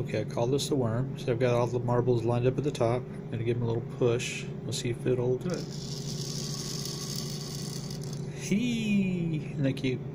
Okay, I call this the worm. So I've got all the marbles lined up at the top. I'm going to give them a little push. We'll see if it'll do it. Hee! Isn't that cute?